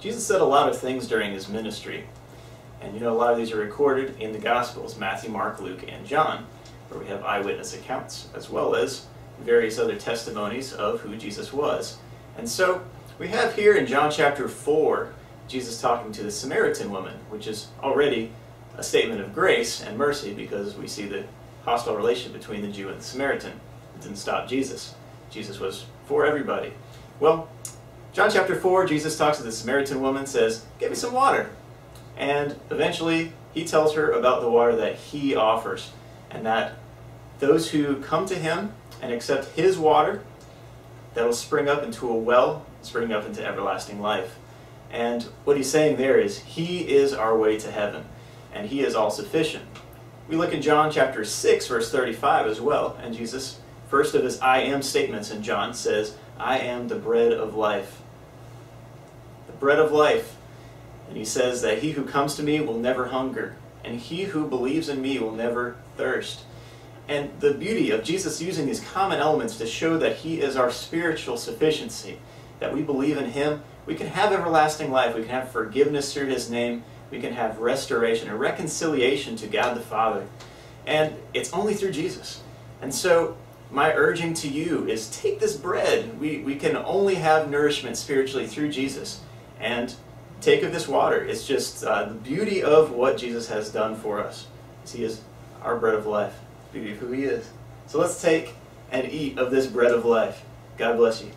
Jesus said a lot of things during his ministry. And you know, a lot of these are recorded in the Gospels, Matthew, Mark, Luke, and John, where we have eyewitness accounts, as well as various other testimonies of who Jesus was. And so, we have here in John chapter 4, Jesus talking to the Samaritan woman, which is already a statement of grace and mercy, because we see the hostile relation between the Jew and the Samaritan. It didn't stop Jesus. Jesus was for everybody. Well, John chapter 4, Jesus talks to the Samaritan woman, says, "Give me some water." And eventually, he tells her about the water that he offers, and that those who come to him and accept his water, that will spring up into a well, spring up into everlasting life. And what he's saying there is, he is our way to heaven, and he is all sufficient. We look in John chapter 6, verse 35 as well, and Jesus, first of his I am statements in John, says, "I am the bread of life." The bread of life. And he says that he who comes to me will never hunger, and he who believes in me will never thirst. And the beauty of Jesus using these common elements to show that he is our spiritual sufficiency, that we believe in him, we can have everlasting life, we can have forgiveness through his name, we can have restoration and reconciliation to God the Father. And it's only through Jesus. And so my urging to you is take this bread. We can only have nourishment spiritually through Jesus. And take of this water. It's just the beauty of what Jesus has done for us. He is our bread of life. Beauty of who he is. So let's take and eat of this bread of life. God bless you.